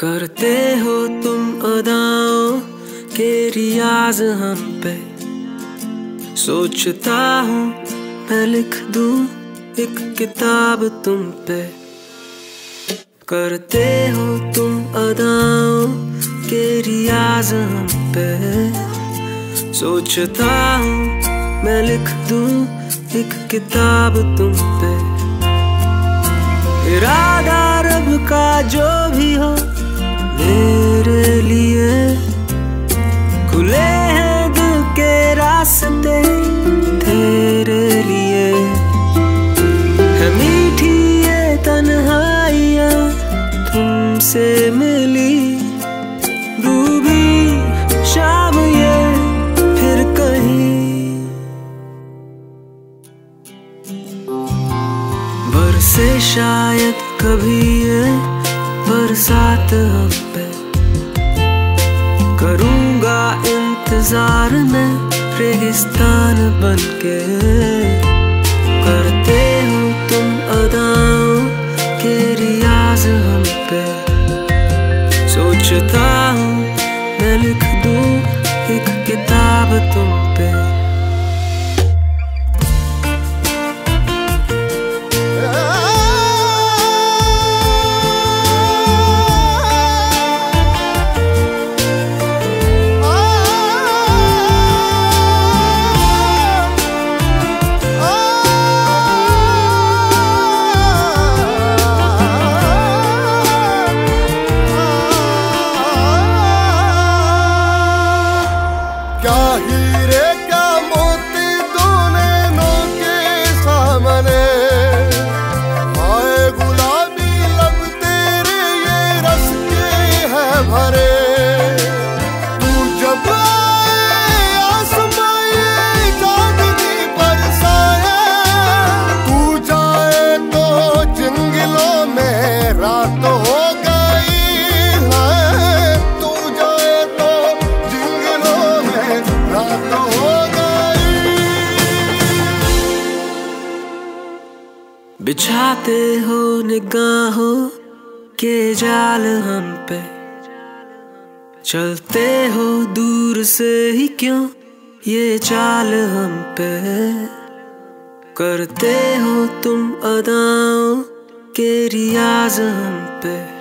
करते हो तुम अदाओं के रियाज हम पे, सोचता हूँ मैं लिख दूँ एक किताब तुम पे। करते हो तुम अदाओं के रियाज हम पे, सोचता हूँ मैं लिख दूँ एक किताब तुम पे। इरादा रब का जो भी हो मेरे लिए, खुले हैं दिल के रास्ते तेरे लिए। है मीठी ये तन्हाइयाँ तुमसे मिली, डूबी शाम ये फिर कहीं। बरसे शायद कभी ये बरसात हम पे, करूंगा इंतजार मैं रेगिस्तान बनके। करते हो तुम अदाओं के रियाज हम पे, सोचता हूँ मैं लिख दूँ एक किताब तुम पे। बिछाते हो निगाहों के जाल हम पे, चलते हो दूर से ही क्यों ये चाल हम पे। करते हो तुम अदाओं के रियाज हम पे।